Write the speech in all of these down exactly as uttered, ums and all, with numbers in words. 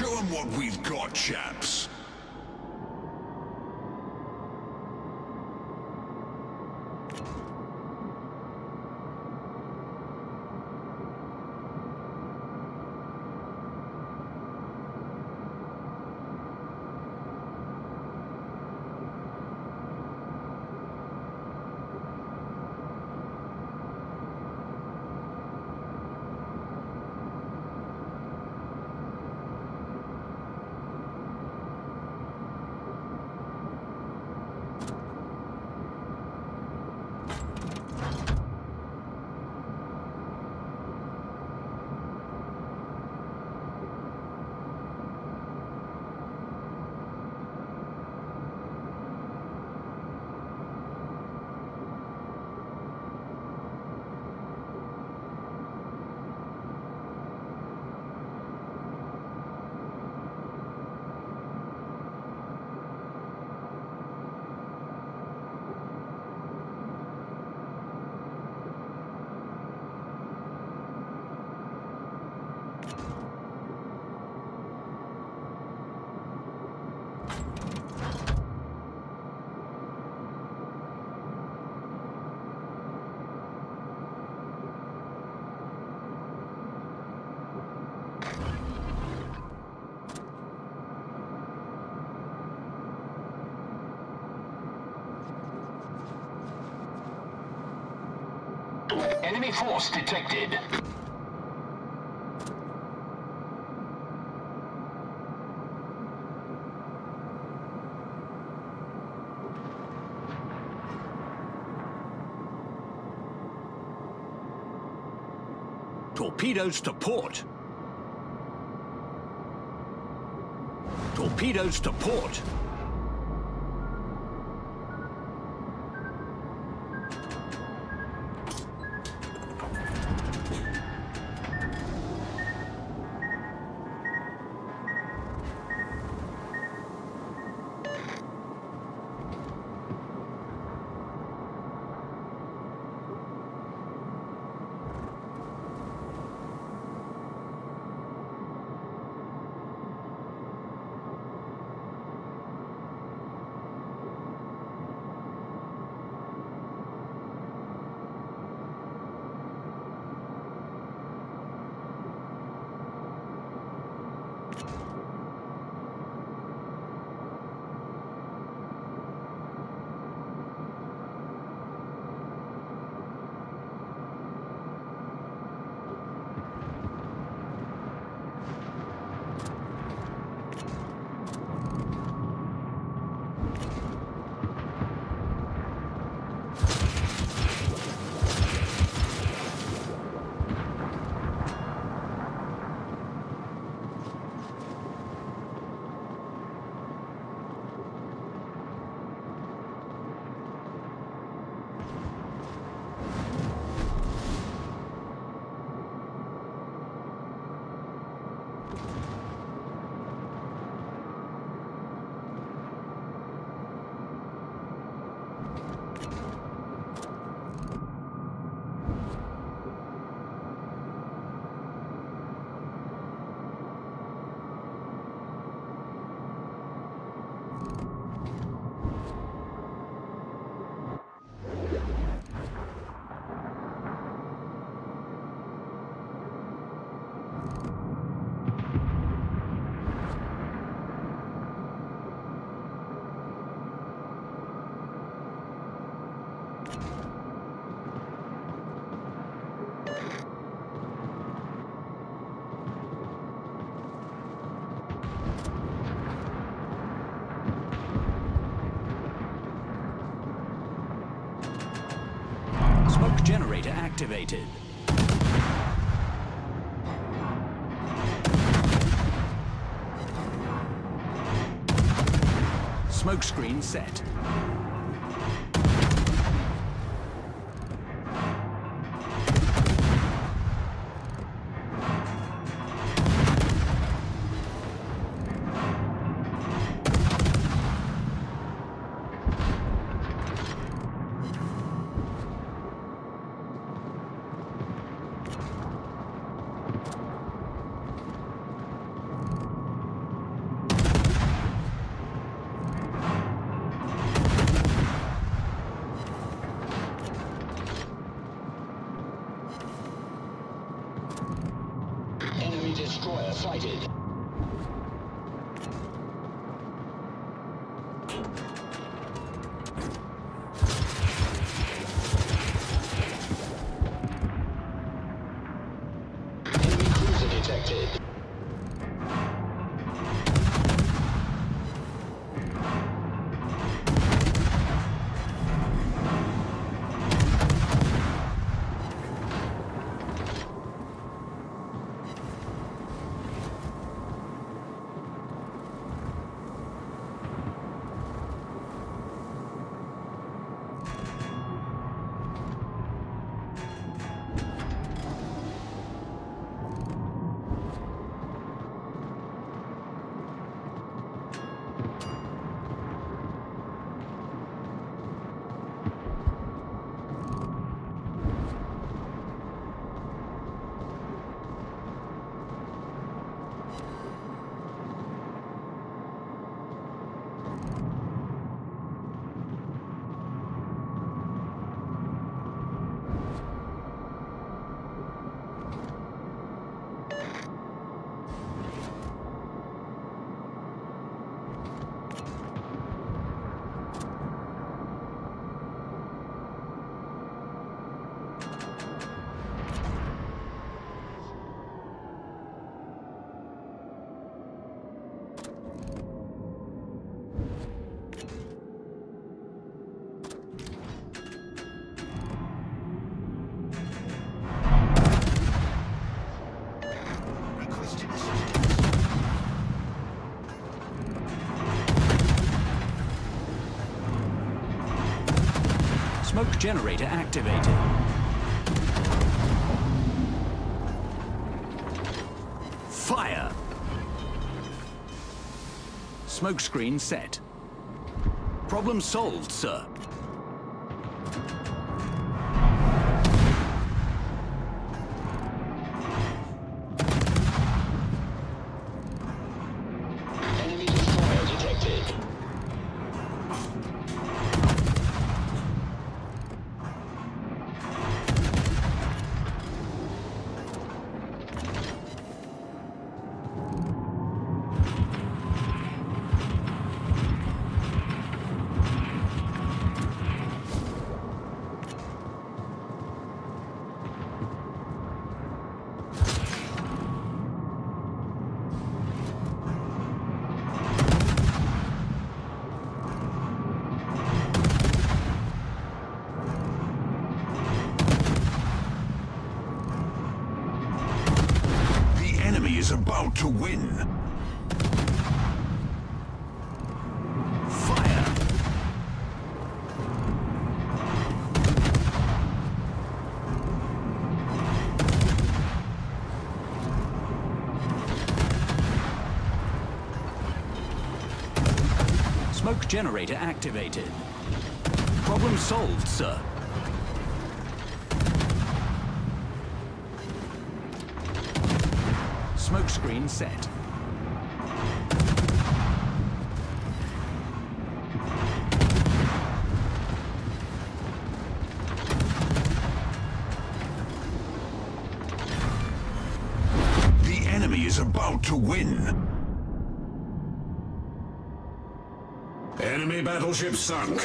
Show them what we've got, chaps. Enemy force detected. Torpedoes to port. Torpedoes to port. Generator activated. Smoke screen set. Destroyer sighted. Smoke generator activated. Fire! Smoke screen set. Problem solved, sir. About to win. Fire. Smoke generator activated. Problem solved, sir. Smoke screen set. The enemy is about to win. Enemy battleship sunk.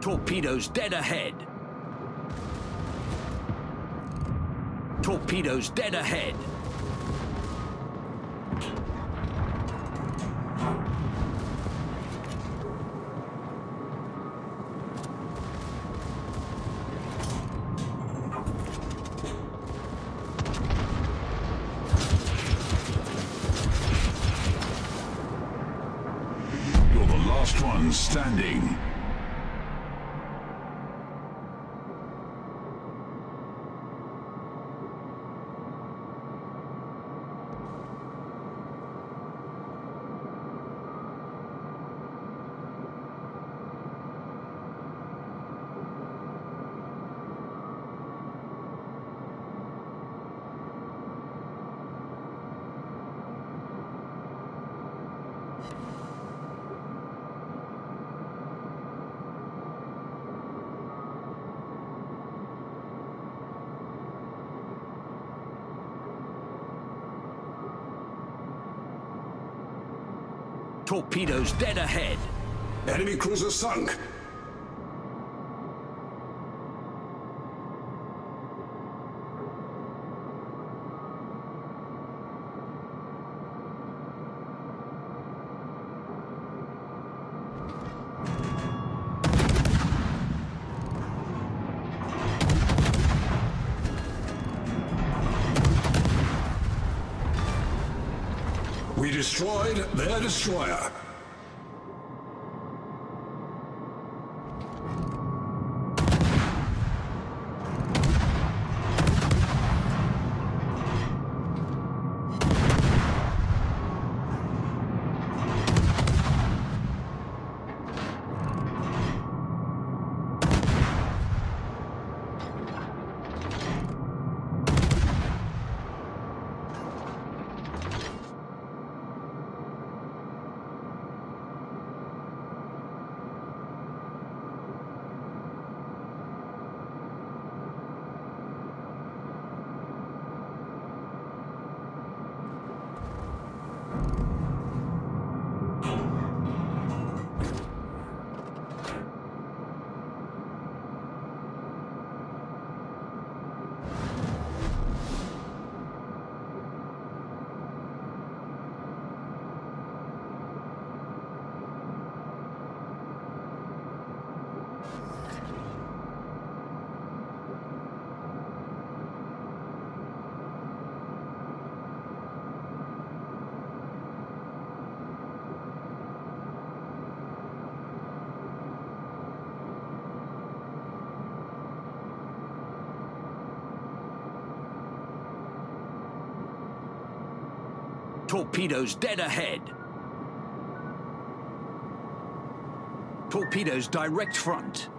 Torpedoes dead ahead. Torpedoes dead ahead. one standing. Torpedoes dead ahead. Enemy cruiser sunk. We destroyed their destroyer. Torpedoes dead ahead. Torpedoes direct front.